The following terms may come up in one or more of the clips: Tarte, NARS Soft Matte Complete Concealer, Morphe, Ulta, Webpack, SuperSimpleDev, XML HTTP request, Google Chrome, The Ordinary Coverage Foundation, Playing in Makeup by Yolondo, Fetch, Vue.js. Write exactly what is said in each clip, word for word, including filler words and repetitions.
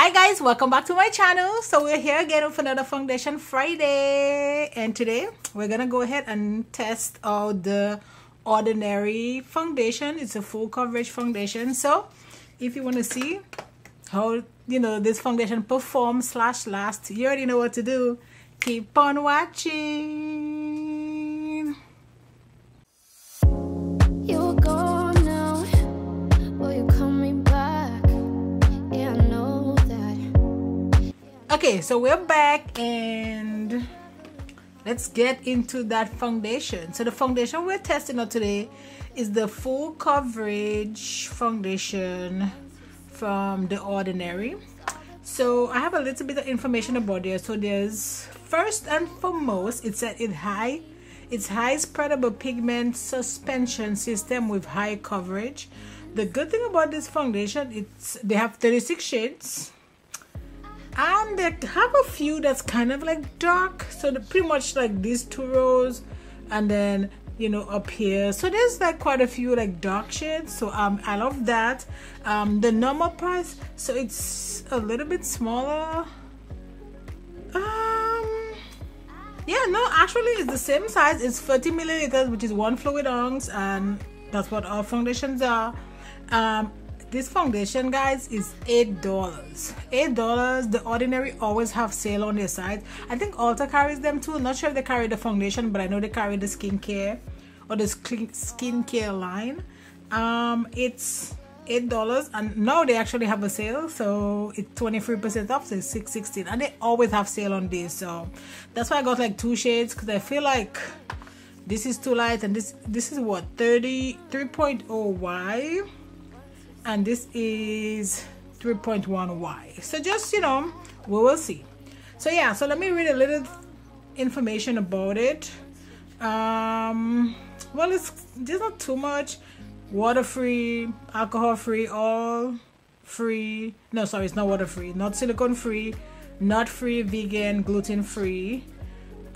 Hi guys, welcome back to my channel. So we're here again with another Foundation Friday, and today we're gonna go ahead and test out the Ordinary foundation. It's a full coverage foundation, so if you want to see how, you know, this foundation performs slash last, you already know what to do. Keep on watching. You're gone now, will you call me back? Yeah, I know that. Okay, so we're back and let's get into that foundation. So the foundation we're testing out today is the full coverage foundation from The Ordinary. So I have a little bit of information about this. So there's, first and foremost, it said it high, it's high spreadable pigment suspension system with high coverage. The good thing about this foundation, it's they have thirty-six shades, and they have a few that's kind of like dark, so they're pretty much like these two rows, and then, you know, up here, so there's like quite a few like dark shades. So um I love that. Um the normal price, so it's a little bit smaller. Um yeah, no, actually it's the same size. It's thirty milliliters, which is one fluid ounce, and that's what our foundations are. um This foundation, guys, is eight dollars. Eight dollars. The Ordinary always have sale on their site. I think Ulta carries them too. Not sure if they carry the foundation, but I know they carry the skincare or the skincare line. Um, it's eight dollars, and now they actually have a sale, so it's twenty-three percent off. So it's six sixteen, and they always have sale on this. So that's why I got like two shades, because I feel like this is too light, and this this is what thirty-three point oh Y. And this is three point one Y. So just, you know, we will see. So yeah, so let me read a little information about it. Um, well, it's there's not too much. Water free, alcohol free, all free. No, sorry, it's not water free, not silicone free, nut free, vegan, gluten free.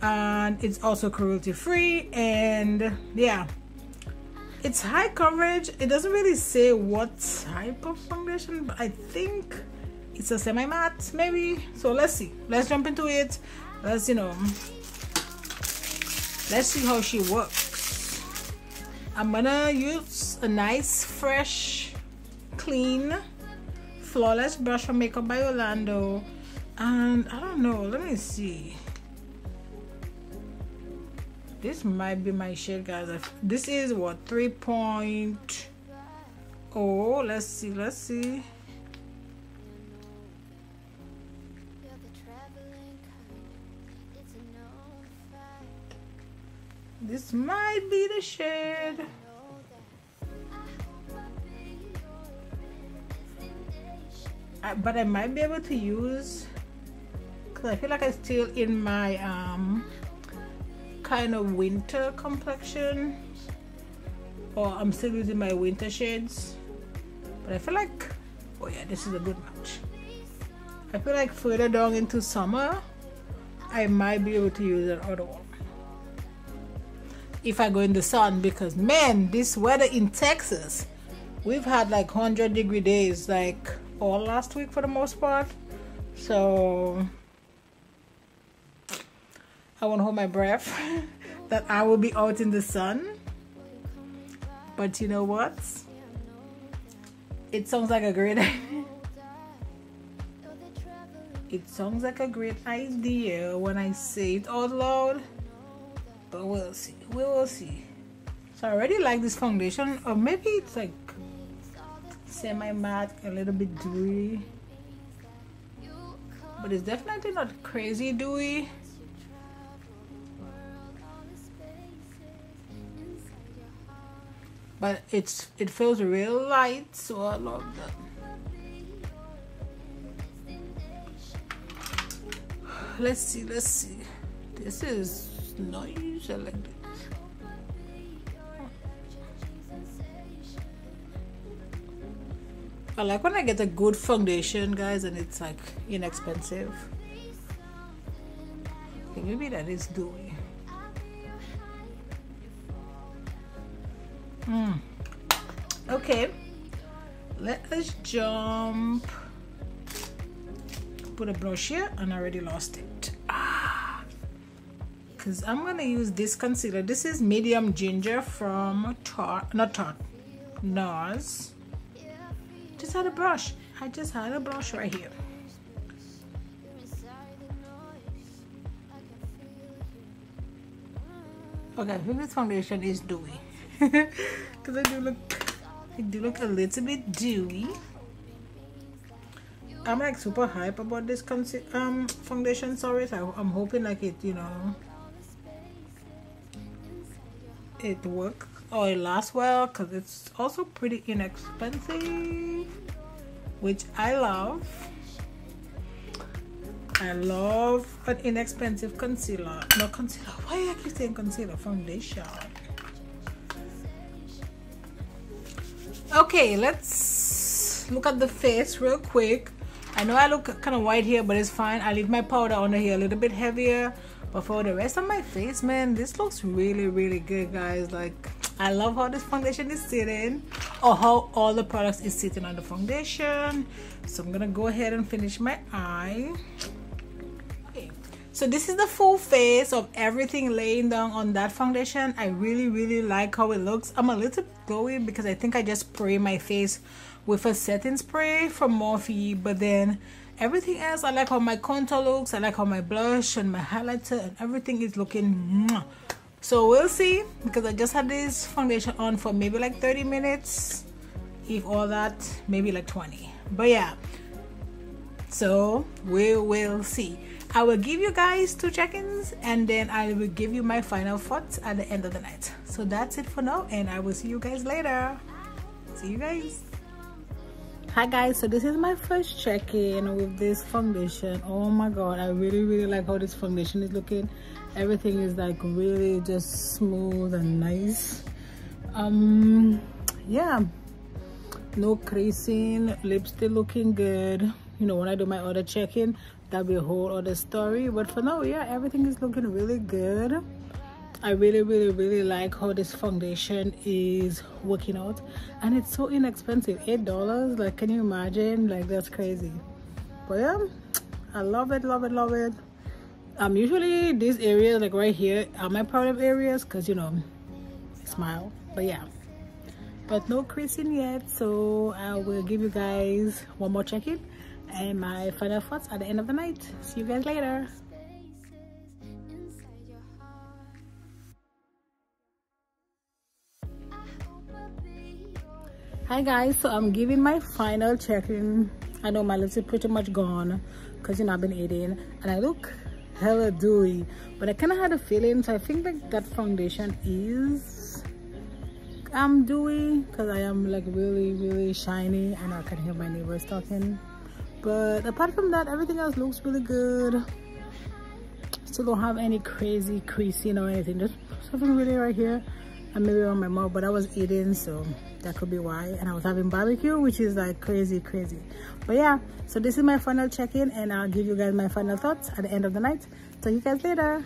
And it's also cruelty free. And yeah, it's high coverage. It doesn't really say what type of foundation, but I think it's a semi-matte maybe. So let's see, let's jump into it. Let's, you know, let's see how she works. I'm gonna use a nice, fresh, clean, flawless brush from Makeup by Yolondo, and I don't know, let me see. This might be my shade, guys. This is what three point oh. Let's see, let's see. This might be the shade. I, but I might be able to use, because I feel like I'm still in my um. kind of winter complexion, or I'm still using my winter shades, but I feel like, oh yeah, this is a good match. I feel like further down into summer I might be able to use an other one if I go in the sun, because man, this weather in Texas, we've had like one hundred degree days like all last week for the most part, so I won't hold my breath that I will be out in the sun. But you know what? It sounds like a great idea. It sounds like a great idea when I say it out loud. But we'll see. We will see. So I already like this foundation. Or maybe it's like semi-matte, a little bit dewy. But it's definitely not crazy dewy. But it's it feels real light, so I love that. Let's see, let's see. This is nice. I like this. I like when I get a good foundation, guys, and it's like inexpensive. Okay, maybe that is dewy. Mm. Okay, let us jump put a blush here and I already lost it. Ah, because I'm gonna use this concealer. This is medium ginger from Tarte, not Tarte, NARS. Just had a brush. I just had a brush right here. Okay, I think this foundation is dewy because I do look, I do look a little bit dewy. I'm like super hype about this um foundation. Sorry, so I'm hoping like it, you know, it works or it lasts well because it's also pretty inexpensive, which I love. I love an inexpensive concealer. No concealer. Why do I keep saying concealer? Foundation. Okay, let's look at the face real quick. I know I look kind of white here, but it's fine. I leave my powder under here a little bit heavier. But for the rest of my face, man, this looks really, really good, guys. Like, I love how this foundation is sitting, or how all the products is sitting on the foundation. So I'm gonna go ahead and finish my eye. So this is the full face of everything laying down on that foundation. I really, really like how it looks. I'm a little glowy because I think I just spray my face with a setting spray from Morphe. But then everything else, I like how my contour looks. I like how my blush and my highlighter and everything is looking. So we'll see, because I just had this foundation on for maybe like thirty minutes. If all that, maybe like twenty. But yeah, so we will see. I will give you guys two check-ins and then I will give you my final thoughts at the end of the night. So that's it for now and I will see you guys later. See you guys. Hi guys, so this is my first check-in with this foundation. Oh my god, I really really like how this foundation is looking. Everything is like really just smooth and nice. Um, yeah, no creasing, lips still looking good. You know, when I do my other check-in, that'll be a whole other story, but for now, yeah, everything is looking really good. I really really really like how this foundation is working out, and it's so inexpensive, eight dollars. Like, can you imagine? Like, that's crazy. But yeah, I love it, love it, love it. Um usually these areas, like right here, are my problem areas because, you know, smile. But yeah, but no creasing yet, so I will give you guys one more check-in and my final thoughts at the end of the night. See you guys later. Hi guys, so I'm giving my final check-in. I know my lips are pretty much gone because, you know, I've been eating and I look hella dewy, but I kind of had a feeling, so I think like that foundation is I'm dewy because I am like really really shiny. I know I can hear my neighbors talking. But apart from that, everything else looks really good. Still don't have any crazy creasing or anything. Just something really right here. And maybe on my mouth, but I was eating, so that could be why. And I was having barbecue, which is like crazy, crazy. But yeah, so this is my final check-in and I'll give you guys my final thoughts at the end of the night. So you guys later.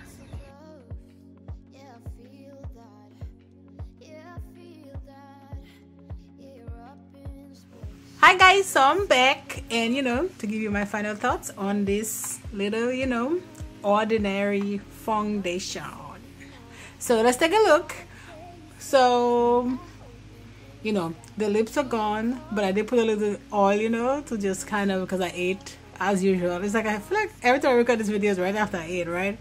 Hi guys, so I'm back, and you know, to give you my final thoughts on this little, you know, ordinary foundation. So let's take a look. So, you know, the lips are gone, but I did put a little oil, you know, to just kind of, because I ate as usual. It's like, I feel like every time I record this video is right after I ate, right?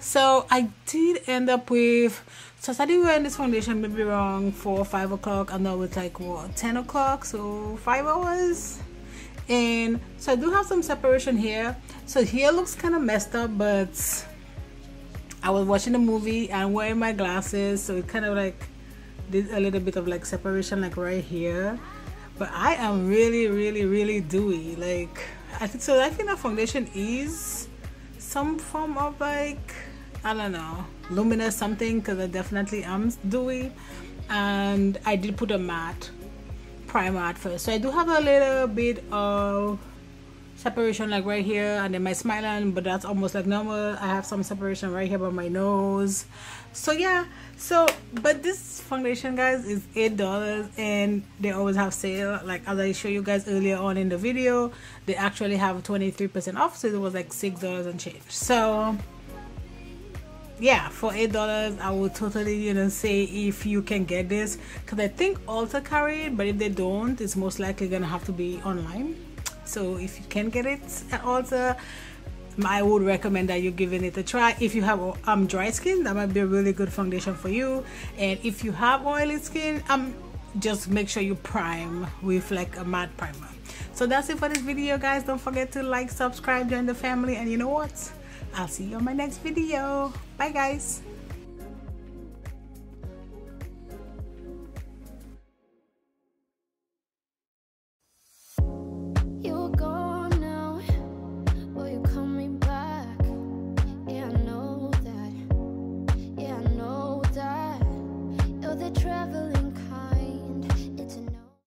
So I did end up with, so I started wearing this foundation maybe around four or five o'clock, and now it's like what, ten o'clock, so five hours. And so I do have some separation here, so here looks kind of messed up, but I was watching a movie and wearing my glasses, so it kind of like did a little bit of like separation like right here. But I am really really really dewy, like I think so. I think that foundation is some form of like, I don't know, luminous something, because I definitely am dewy. And I did put a matte primer at first, so I do have a little bit of separation like right here, and then my smile line, but that's almost like normal. I have some separation right here by my nose. So yeah, so but this foundation, guys, is eight dollars, and they always have sale. Like as I show you guys earlier on in the video, they actually have twenty-three percent off, so it was like six dollars and change. So yeah, for eight dollars, I would totally, you know, say if you can get this, because I think Ulta carry it, but if they don't, it's most likely gonna have to be online. So if you can get it at Ulta, I would recommend that you're giving it a try. If you have um dry skin, that might be a really good foundation for you. And if you have oily skin, um just make sure you prime with like a matte primer. So that's it for this video, guys. Don't forget to like, subscribe, join the family, and you know what, I'll see you on my next video. Bye, guys. Traveling